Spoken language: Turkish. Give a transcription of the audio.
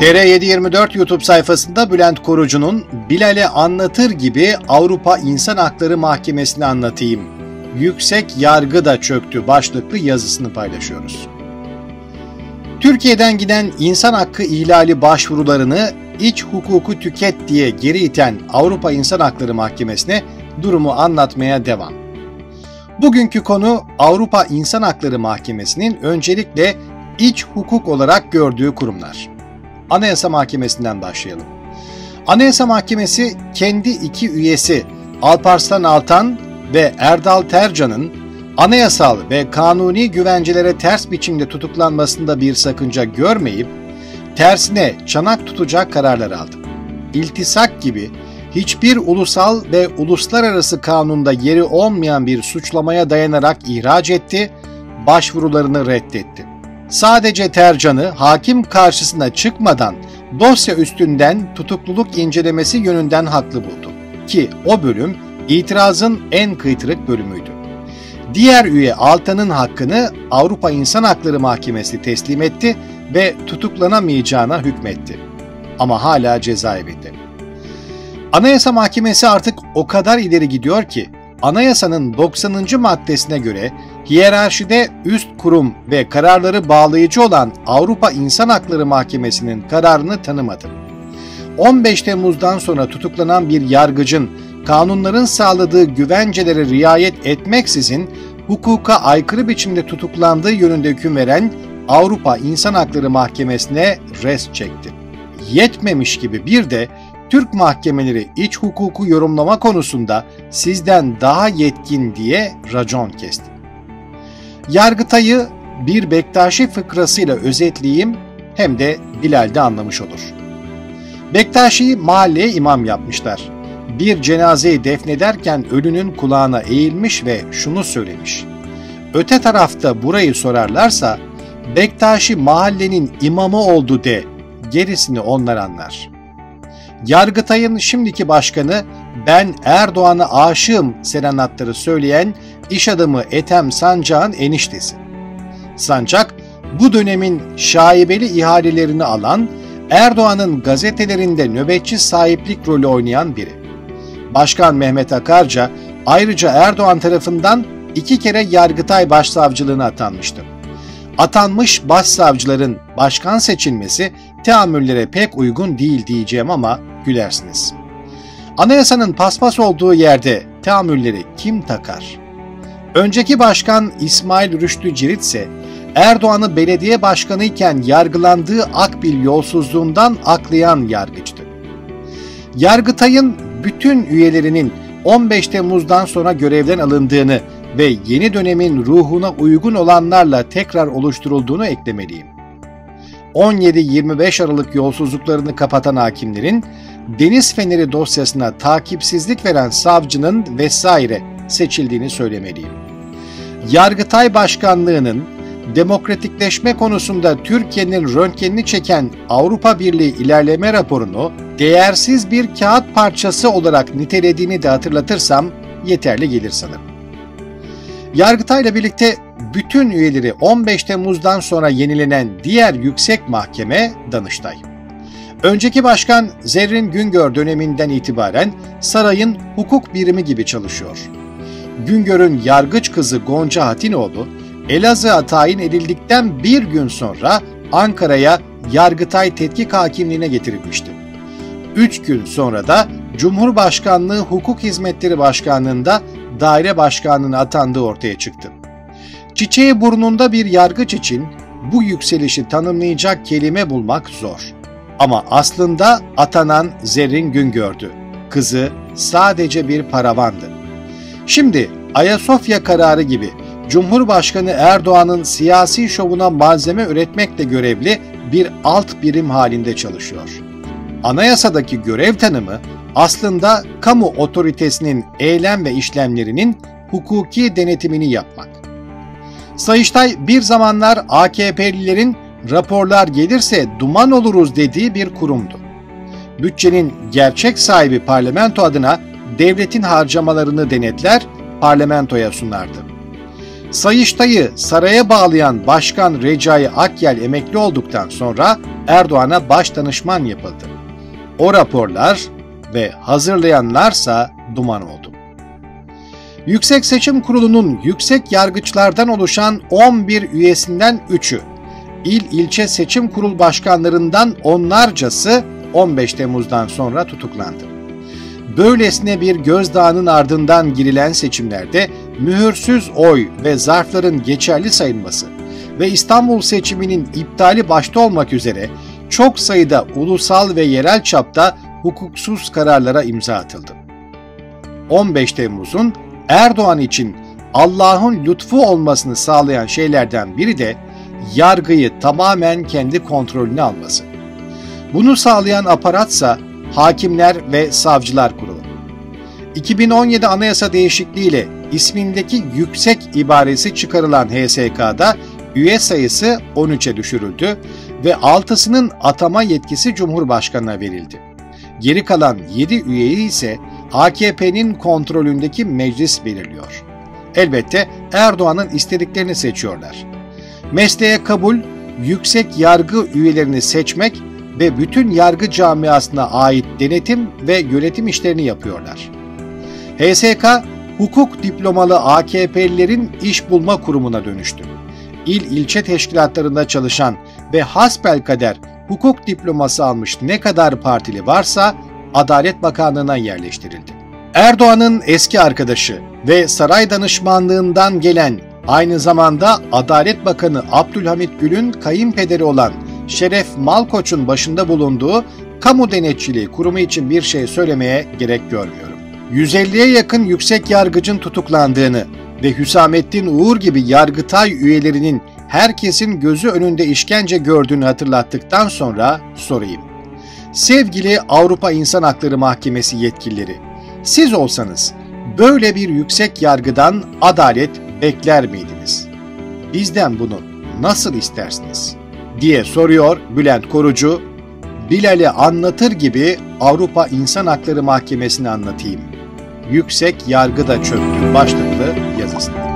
TR724 YouTube sayfasında Bülent Korucu'nun Bilal'e anlatır gibi Avrupa İnsan Hakları Mahkemesi'ni anlatayım, yüksek yargı da çöktü başlıklı yazısını paylaşıyoruz. Türkiye'den giden insan hakkı ihlali başvurularını iç hukuku tüket diye geri iten Avrupa İnsan Hakları Mahkemesi'ne durumu anlatmaya devam. Bugünkü konu Avrupa İnsan Hakları Mahkemesi'nin öncelikle iç hukuk olarak gördüğü kurumlar. Anayasa Mahkemesi'nden başlayalım. Anayasa Mahkemesi kendi iki üyesi Alparslan Altan ve Erdal Tercan'ın anayasal ve kanuni güvencelere ters biçimde tutuklanmasında bir sakınca görmeyip tersine çanak tutacak kararlar aldı. İltisak gibi hiçbir ulusal ve uluslararası kanunda yeri olmayan bir suçlamaya dayanarak ihraç etti, başvurularını reddetti. Sadece Tercan'ı hakim karşısına çıkmadan dosya üstünden tutukluluk incelemesi yönünden haklı buldu ki o bölüm itirazın en kıytırık bölümüydü. Diğer üye Altan'ın hakkını Avrupa İnsan Hakları Mahkemesi teslim etti ve tutuklanamayacağına hükmetti. Ama hala cezaevinde. Anayasa Mahkemesi artık o kadar ileri gidiyor ki Anayasanın 90. maddesine göre hiyerarşide üst kurum ve kararları bağlayıcı olan Avrupa İnsan Hakları Mahkemesi'nin kararını tanımadı. 15 Temmuz'dan sonra tutuklanan bir yargıcın kanunların sağladığı güvencelere riayet etmeksizin hukuka aykırı biçimde tutuklandığı yönünde hüküm veren Avrupa İnsan Hakları Mahkemesi'ne res çekti. Yetmemiş gibi bir de Türk mahkemeleri iç hukuku yorumlama konusunda sizden daha yetkin diye racon kesti. Yargıtay'ı bir Bektaşi fıkrasıyla özetleyeyim hem de Bilal de anlamış olur. Bektaşi'yi mahalleye imam yapmışlar. Bir cenazeyi defnederken ölünün kulağına eğilmiş ve şunu söylemiş. Öte tarafta burayı sorarlarsa Bektaşi mahallenin imamı oldu de, gerisini onlar anlar. Yargıtay'ın şimdiki başkanı ben Erdoğan'a aşığım serenatları söyleyen iş adamı Ethem Sancak'ın eniştesi. Sancak bu dönemin şaibeli ihalelerini alan Erdoğan'ın gazetelerinde nöbetçi sahiplik rolü oynayan biri. Başkan Mehmet Akarca ayrıca Erdoğan tarafından 2 kere Yargıtay Başsavcılığına atanmıştı. Atanmış başsavcıların başkan seçilmesi teamüllere pek uygun değil diyeceğim ama gülersiniz. Anayasanın paspas olduğu yerde teamülleri kim takar? Önceki başkan İsmail Rüştü Cirit ise Erdoğan'ı belediye başkanı iken yargılandığı Akbil yolsuzluğundan aklayan yargıçtı. Yargıtay'ın bütün üyelerinin 15 Temmuz'dan sonra görevden alındığını ve yeni dönemin ruhuna uygun olanlarla tekrar oluşturulduğunu eklemeliyim. 17-25 Aralık yolsuzluklarını kapatan hakimlerin, Deniz Feneri dosyasına takipsizlik veren savcının vesaire seçildiğini söylemeliyim. Yargıtay Başkanlığı'nın demokratikleşme konusunda Türkiye'nin röntgenini çeken Avrupa Birliği ilerleme raporunu değersiz bir kağıt parçası olarak nitelediğini de hatırlatırsam yeterli gelir sanırım. Yargıtay'la birlikte bütün üyeleri 15 Temmuz'dan sonra yenilenen diğer yüksek mahkeme Danıştay. Önceki başkan Zerrin Güngör döneminden itibaren sarayın hukuk birimi gibi çalışıyor. Güngör'ün yargıç kızı Gonca Hatinoğlu, Elazığ'a tayin edildikten bir gün sonra Ankara'ya Yargıtay Tetkik Hakimliğine getirilmişti. 3 gün sonra da Cumhurbaşkanlığı Hukuk Hizmetleri Başkanlığı'nda daire başkanlığına atandığı ortaya çıktı. Çiçeği burnunda bir yargıç için bu yükselişi tanımlayacak kelime bulmak zor. Ama aslında atanan Zerrin Güngör'dü. Kızı sadece bir paravandı. Şimdi Ayasofya kararı gibi Cumhurbaşkanı Erdoğan'ın siyasi şovuna malzeme üretmekle görevli bir alt birim halinde çalışıyor. Anayasadaki görev tanımı aslında kamu otoritesinin eylem ve işlemlerinin hukuki denetimini yapmak. Sayıştay bir zamanlar AKP'lilerin raporlar gelirse duman oluruz dediği bir kurumdu. Bütçenin gerçek sahibi parlamento adına devletin harcamalarını denetler, parlamentoya sunardı. Sayıştay'ı saraya bağlayan Başkan Recai Akyel emekli olduktan sonra Erdoğan'a başdanışman yapıldı. O raporlar ve hazırlayanlarsa duman oldu. Yüksek Seçim Kurulu'nun yüksek yargıçlardan oluşan 11 üyesinden 3'ü, il ilçe seçim kurul başkanlarından onlarcası 15 Temmuz'dan sonra tutuklandı. Böylesine bir gözdağının ardından girilen seçimlerde mühürsüz oy ve zarfların geçerli sayılması ve İstanbul seçiminin iptali başta olmak üzere çok sayıda ulusal ve yerel çapta hukuksuz kararlara imza atıldı. 15 Temmuz'un Erdoğan için Allah'ın lütfu olmasını sağlayan şeylerden biri de yargıyı tamamen kendi kontrolüne alması. Bunu sağlayan aparatsa Hakimler ve Savcılar Kurulu. 2017 Anayasa değişikliğiyle ismindeki yüksek ibaresi çıkarılan HSK'da üye sayısı 13'e düşürüldü ve 6'sının atama yetkisi Cumhurbaşkanı'na verildi. Geri kalan 7 üyeyi ise AKP'nin kontrolündeki meclis belirliyor. Elbette Erdoğan'ın istediklerini seçiyorlar. Mesleğe kabul, yüksek yargı üyelerini seçmek ve bütün yargı camiasına ait denetim ve yönetim işlerini yapıyorlar. HSK, hukuk diplomalı AKP'lilerin iş bulma kurumuna dönüştü. İl ilçe teşkilatlarında çalışan ve hasbelkader hukuk diploması almış ne kadar partili varsa Adalet Bakanlığı'na yerleştirildi. Erdoğan'ın eski arkadaşı ve saray danışmanlığından gelen, aynı zamanda Adalet Bakanı Abdülhamit Gül'ün kayınpederi olan Şeref Malkoç'un başında bulunduğu Kamu Denetçiliği Kurumu için bir şey söylemeye gerek görmüyorum. 150'ye yakın yüksek yargıcın tutuklandığını ve Hüsamettin Uğur gibi Yargıtay üyelerinin herkesin gözü önünde işkence gördüğünü hatırlattıktan sonra sorayım. Sevgili Avrupa İnsan Hakları Mahkemesi yetkilileri, siz olsanız böyle bir yüksek yargıdan adalet bekler miydiniz? Bizden bunu nasıl istersiniz? diye soruyor Bülent Korucu, Bilal'i anlatır gibi Avrupa İnsan Hakları Mahkemesi'ni anlatayım. Yüksek yargıda çöktü başlıklı yazısında.